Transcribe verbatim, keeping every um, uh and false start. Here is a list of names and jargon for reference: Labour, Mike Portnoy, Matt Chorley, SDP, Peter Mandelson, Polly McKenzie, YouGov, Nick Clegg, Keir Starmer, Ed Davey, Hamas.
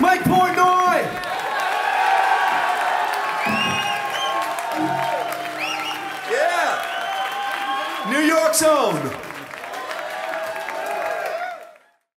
Mike Portnoy! Yeah! New York's own.